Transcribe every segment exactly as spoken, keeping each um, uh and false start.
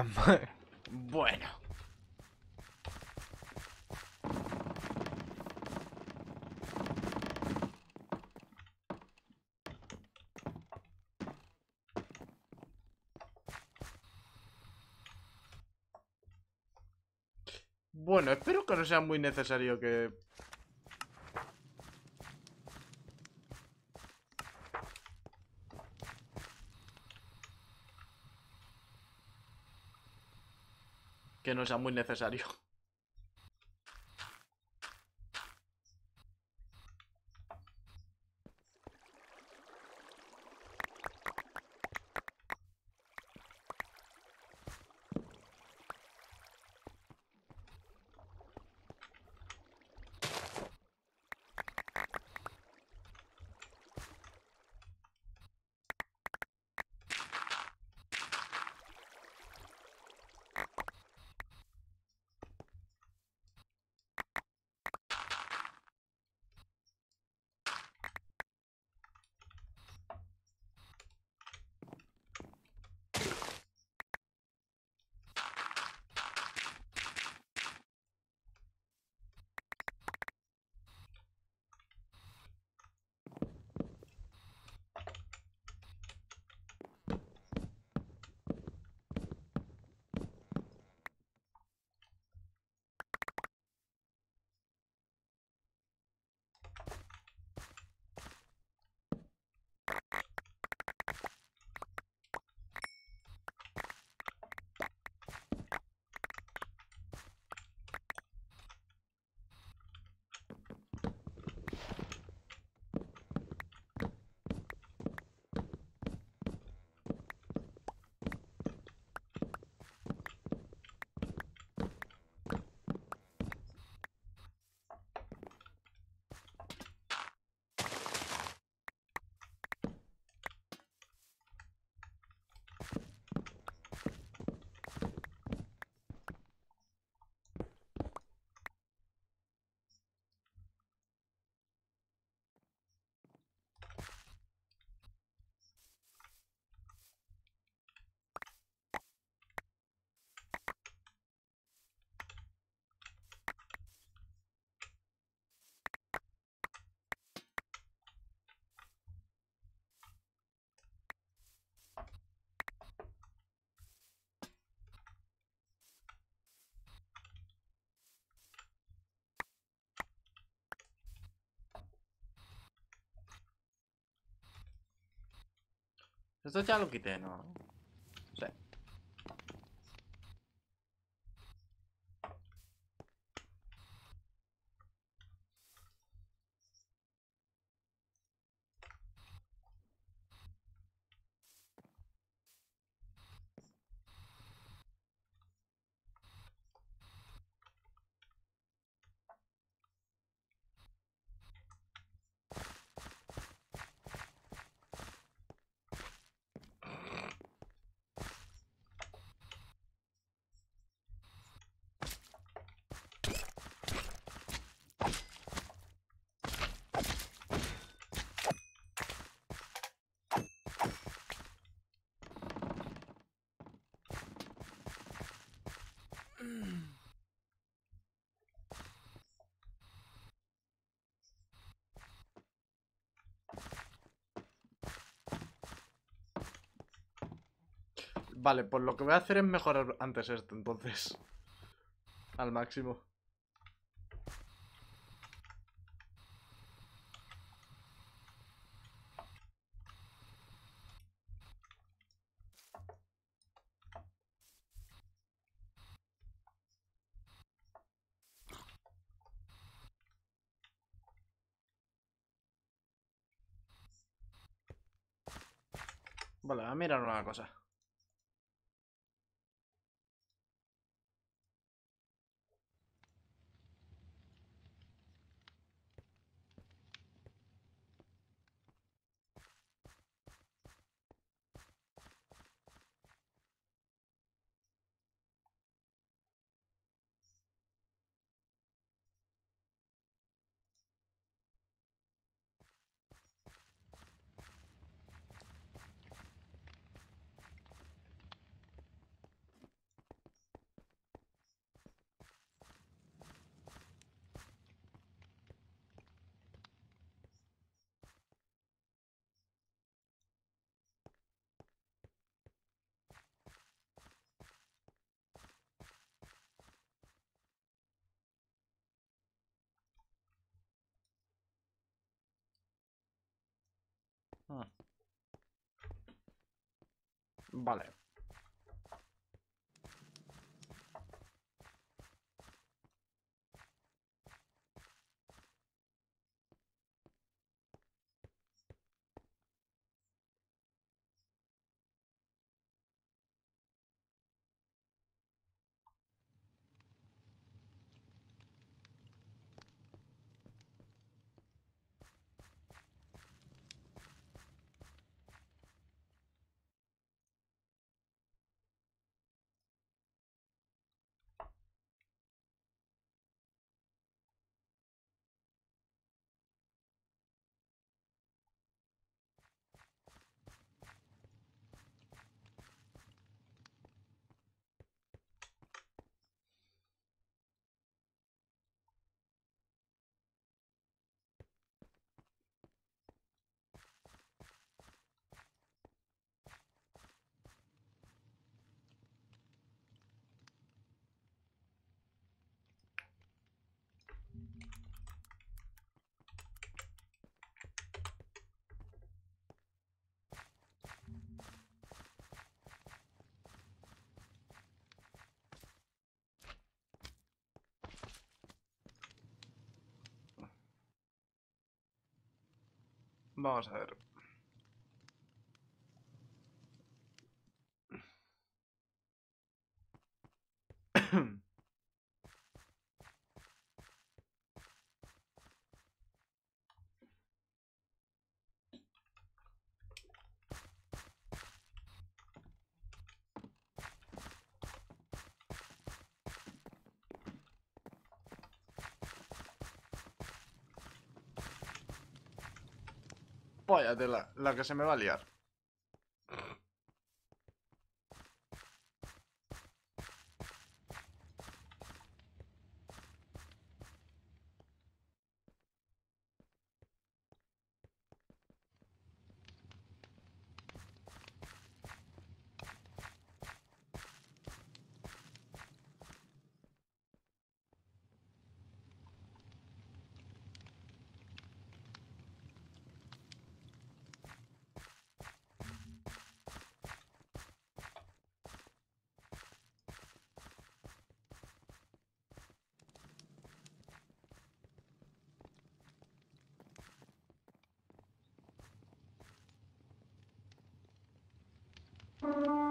Ah, bueno. Bueno, espero que no sea muy necesario que... Que no sea muy necesario. Esto ya lo quité, ¿no? Sí. Vale, pues lo que voy a hacer es mejorar antes esto, entonces. Al máximo. Vale, a mirar una cosa. Hmm. Vale. Vamos a ver. Vaya tela, la que se me va a liar. No.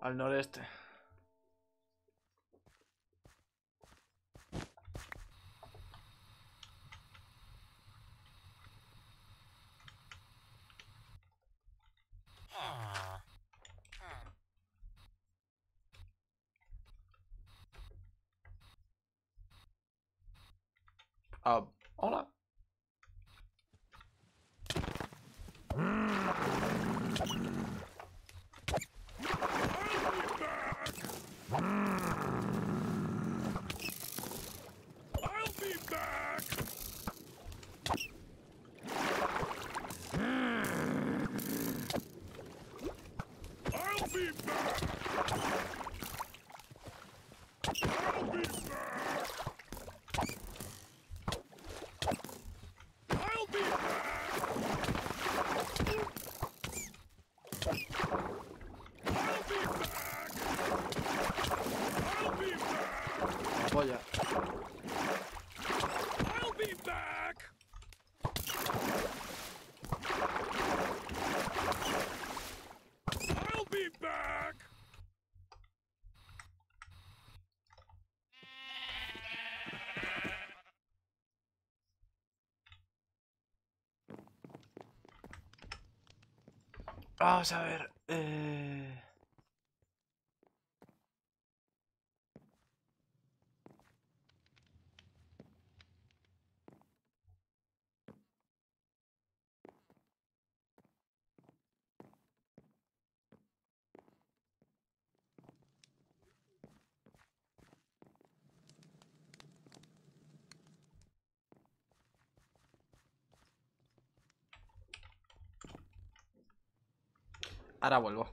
Al noreste. Uh, hola. Vamos a ver... Eh... Ahora vuelvo.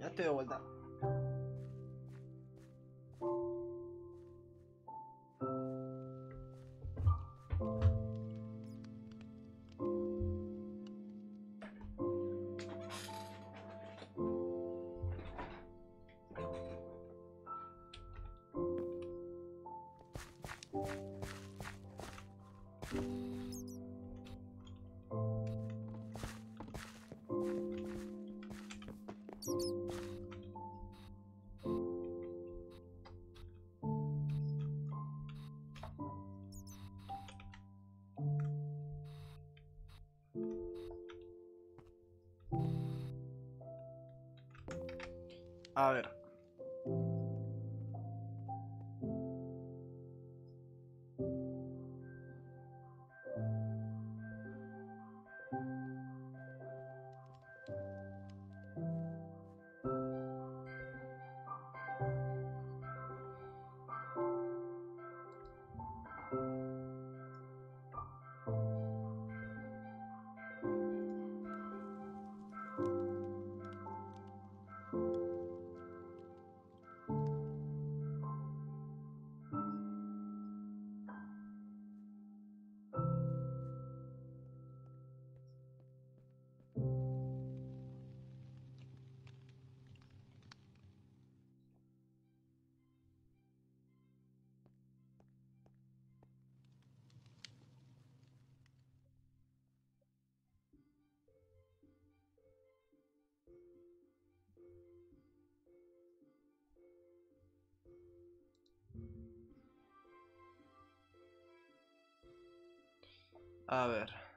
Ya estoy de vuelta. A ver. A ver.